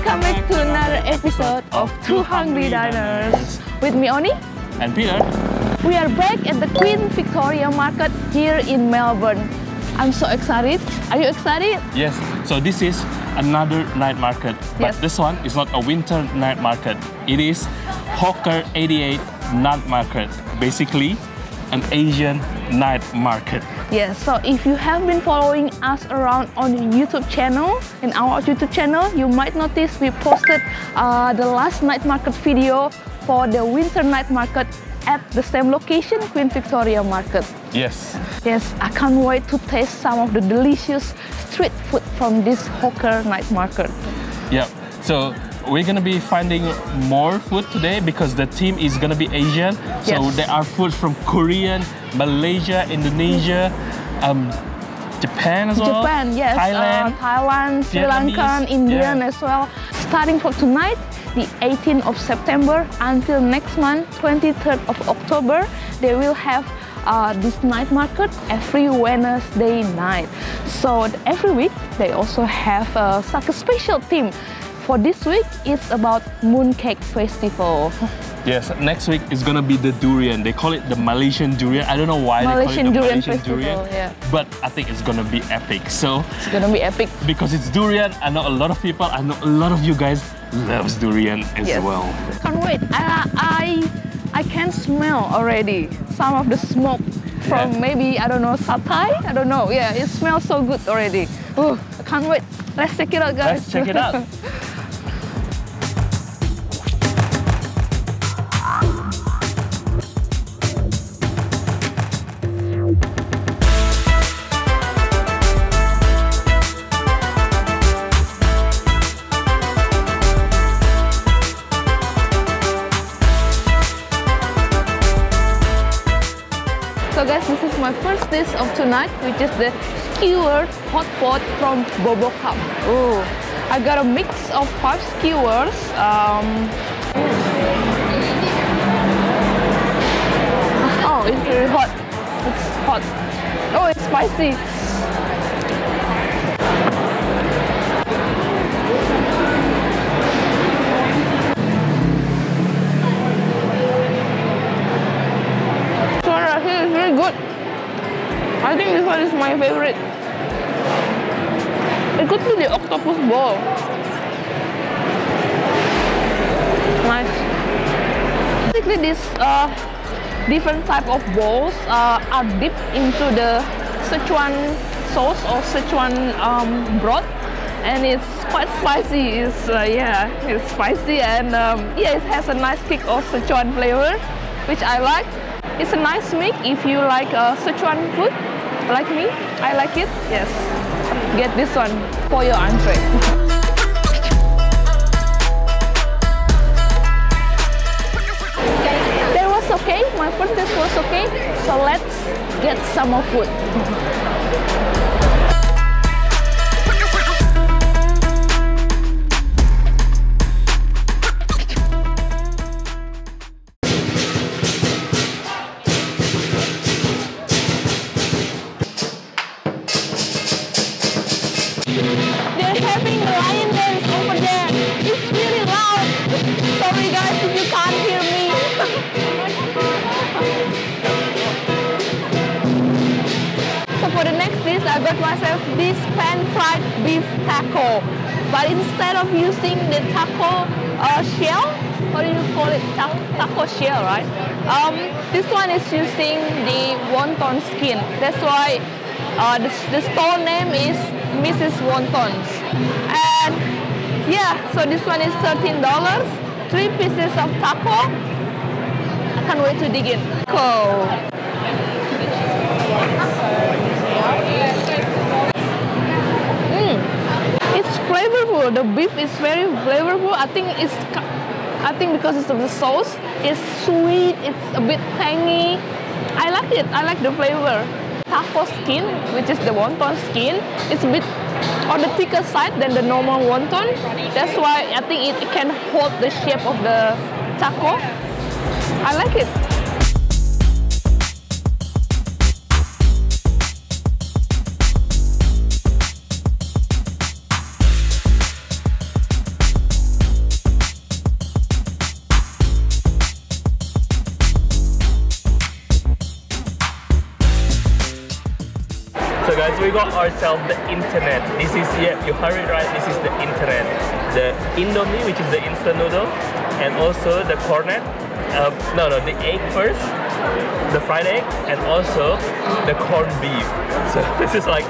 Welcome back to another episode of Two Hungry Diners. With me, Oni. And Peter. We are back at the Queen Victoria Market here in Melbourne. I'm so excited. Are you excited? Yes. So this is another night market. But yes, this one is not a winter night market. It is Hawker 88 night market. Basically, an Asian night market. Yes, so if you have been following us around on the YouTube channel, in our YouTube channel, you might notice we posted the last night market video for the winter night market at the same location, Queen Victoria Market. Yes. Yes, I can't wait to taste some of the delicious street food from this Hawker night market. Yeah, so we're gonna be finding more food today because the theme is gonna be Asian. So yes, there are foods from Korean, Malaysia, Indonesia, Japan as well. Japan, yes. Thailand, Sri Lankan, Indian as well. Starting for tonight, the 18th of September until next month, 23rd of October, they will have this night market every Wednesday night. So every week they also have such a special theme. For this week, it's about mooncake festival. Yes, next week is gonna be the durian. They call it the Malaysian durian. I don't know why they call it the Malaysian festival, durian. Yeah. But I think it's gonna be epic. So it's gonna be epic because it's durian. I know a lot of people. I know a lot of you guys loves durian as well. Can't wait. I can smell already some of the smoke from maybe, I don't know, satay. I don't know. Yeah, it smells so good already. Ooh, I can't wait. Let's check it out, guys. Let's check it out. So guys, this is my first dish of tonight, which is the skewered hot pot from Bobo Cup. Ooh, I got a mix of 5 skewers. Oh, it's very hot. It's hot. Oh, it's spicy. It's really good. I think this one is my favorite. It could be the octopus ball. Nice. Basically, these different type of balls are dipped into the Sichuan sauce or Sichuan broth, and it's quite spicy. It's it's spicy, and it has a nice kick of Sichuan flavor, which I like. It's a nice mix if you like Sichuan food, like me. I like it. Yes. Get this one for your entree. That was okay. My first dish was okay. So let's get some more food. Myself this pan-fried beef taco, but instead of using the taco shell, what do you call it, taco shell, right? This one is using the wonton skin. That's why the store name is Mrs. Wontons. And so this one is $13, 3 pieces of taco. I can't wait to dig in. It's flavorful. The beef is very flavorful. I think because it's of the sauce. It's sweet. It's a bit tangy. I like it. I like the flavor. Taco skin, which is the wonton skin, it's a bit on the thicker side than the normal wonton. That's why I think it can hold the shape of the taco. I like it. So guys, we got ourselves the internet. This is, yeah, you heard it right, this is the internet. The Indomie, which is the instant noodle, and also the cornet. No, the egg first, the fried egg, and also the corned beef. So this is like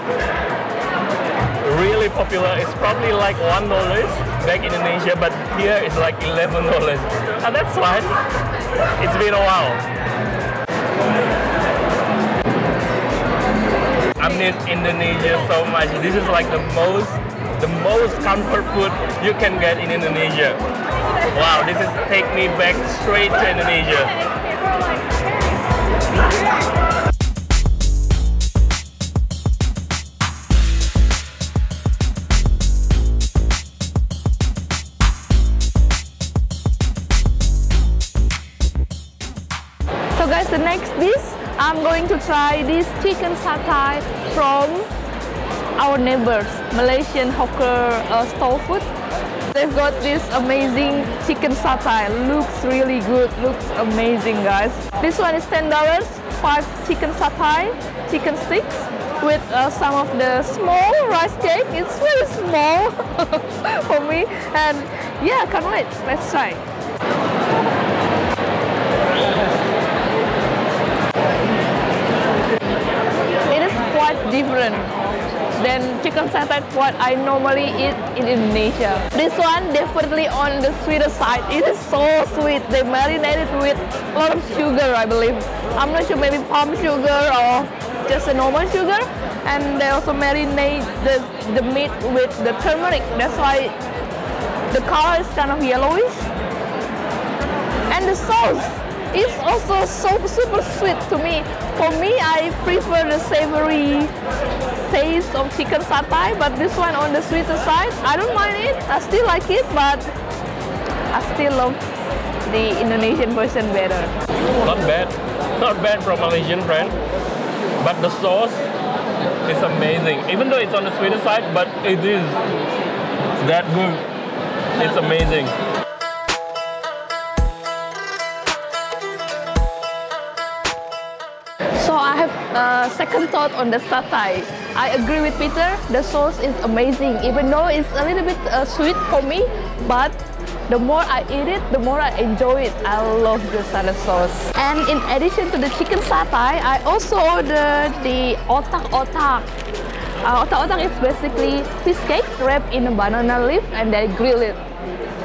really popular. It's probably like $1 back in Indonesia, but here it's like $11. And that's fine. It's been a while. I miss Indonesia so much. This is like the most comfort food you can get in Indonesia. Wow, this is take me back straight to Indonesia. So guys, the next dish, I'm going to try this chicken satay from our neighbors, Malaysian hawker stall food. They've got this amazing chicken satay. Looks really good, looks amazing, guys. This one is $10, 5 chicken satay, chicken sticks with some of the small rice cake. It's very small for me, and yeah, can't wait. Let's try. It is quite different than chicken satay what I normally eat in Indonesia. This one definitely on the sweeter side. It is so sweet. They marinate it with a lot of sugar, I believe. I'm not sure, maybe palm sugar or just a normal sugar. And they also marinate the meat with the turmeric. That's why the color is kind of yellowish. And the sauce is also so super sweet to me. For me, I prefer the savory taste of chicken satay, but this one on the sweeter side. I don't mind it, I still like it, but I still love the Indonesian version better. Not bad from Malaysian friend, but the sauce is amazing. Even though it's on the sweeter side, but it is that good. It's amazing. So I have a second thought on the satay. I agree with Peter, the sauce is amazing, even though it's a little bit sweet for me, but the more I eat it, the more I enjoy it. I love the satay sauce. And in addition to the chicken satay, I also ordered the otak-otak. Otak-otak is basically fish cake wrapped in a banana leaf and they grill it.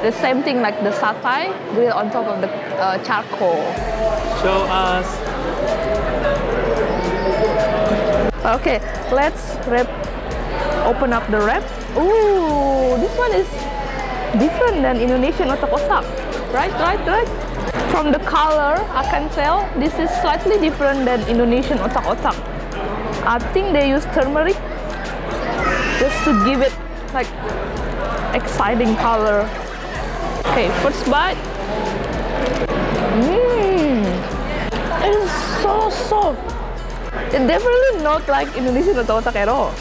The same thing like the satay, grilled on top of the charcoal. Show us. Okay, let's open up the wrap. Ooh, this one is different than Indonesian otak-otak. Right. From the color, I can tell this is slightly different than Indonesian otak-otak. I think they use turmeric just to give it like exciting color. Okay, first bite. Mmm, it is so soft. It's definitely not like Indonesian otak-otak at all,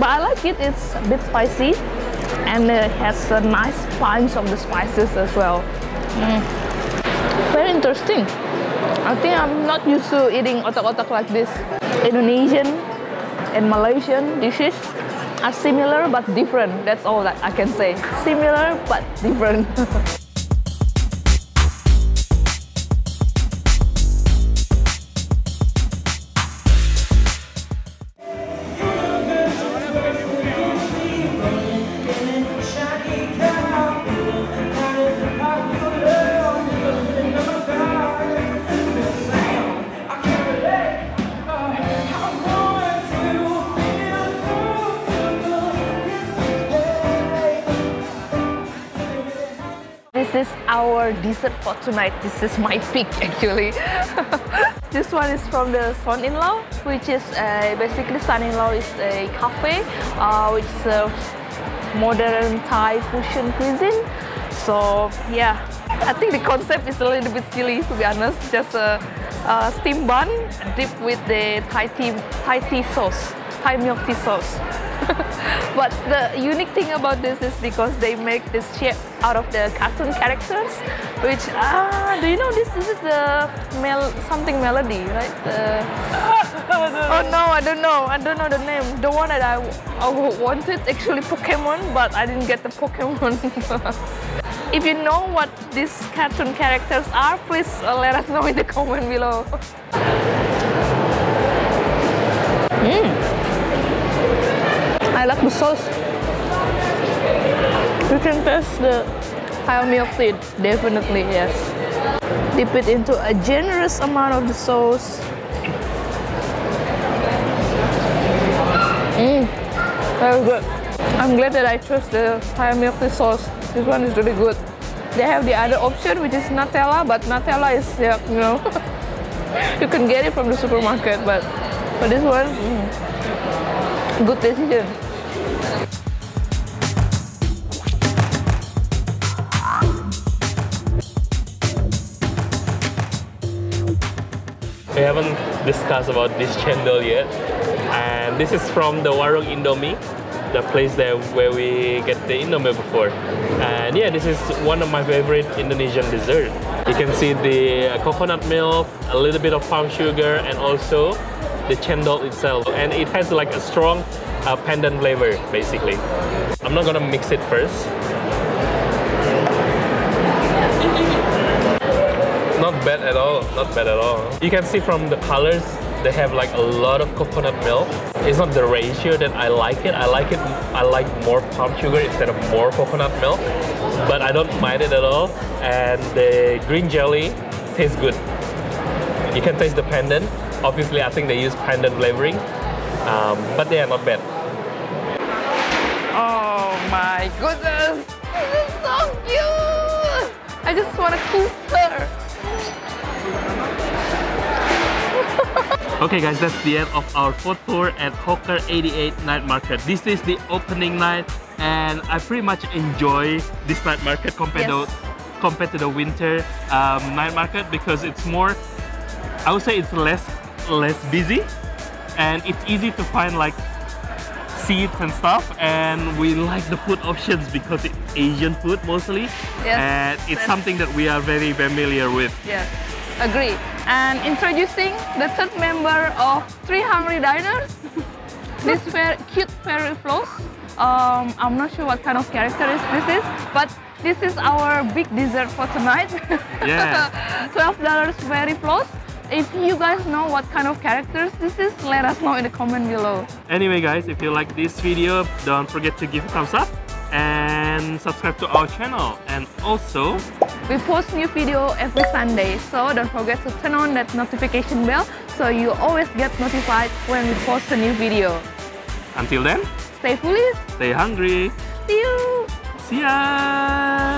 but I like it. It's a bit spicy and it has a nice punch of the spices as well. Very interesting. I think I'm not used to eating otak-otak like this. Indonesian and Malaysian dishes are similar but different. That's all that I can say. Similar but different. This is our dessert for tonight. This is my pick, actually. This one is from the son-in-law, which is basically son-in-law is a cafe which serves modern Thai fusion cuisine. So yeah, I think the concept is a little bit silly, to be honest. Just a steamed bun dipped with the Thai tea sauce. Thai milk tea sauce. But the unique thing about this is because they make this shape out of the cartoon characters, which, do you know this is the something melody, right? Oh no, I don't know the name. The one that I wanted actually Pokemon, but I didn't get the Pokemon. If you know what these cartoon characters are, please let us know in the comment below. I like the sauce. You can taste the Thai milk tea, definitely, yes. Dip it into a generous amount of the sauce. Very good. I'm glad that I chose the Thai milk tea sauce. This one is really good. They have the other option, which is Nutella, but Nutella is, yeah, you know, you can get it from the supermarket, but for this one, good decision. We haven't discussed about this cendol yet, and this is from the Warung Indomie, the place there where we get the Indomie before. And yeah, this is one of my favorite Indonesian dessert. You can see the coconut milk, a little bit of palm sugar, and also the cendol itself, and it has like a strong pandan flavor basically. I'm not gonna mix it first. Not bad at all, not bad at all. You can see from the colors, they have like a lot of coconut milk. It's not the ratio that I like it. I like more palm sugar instead of more coconut milk, but I don't mind it at all. And the green jelly tastes good. You can taste the pandan. Obviously, I think they use pandan flavoring, but they are not bad. Oh my goodness! This is so cute! I just want to kiss her! Okay guys, that's the end of our food tour at Hawker 88 Night Market. This is the opening night, and I pretty much enjoy this night market compared to the winter night market, because it's more, I would say it's less busy, and it's easy to find like seats and stuff, and we like the food options because it's Asian food mostly, yes, and it's something that we are very familiar with. Yes, agree. And introducing the third member of Three Hungry Diners, this cute fairy floss. I'm not sure what kind of character this is, but this is our big dessert for tonight. Yeah. $12 fairy floss. If you guys know what kind of characters this is, let us know in the comment below. Anyway guys, if you like this video, don't forget to give a thumbs up and subscribe to our channel. And also, we post new video every Sunday, so don't forget to turn on that notification bell so you always get notified when we post a new video. Until then, stay foolish, stay hungry. See you. See ya.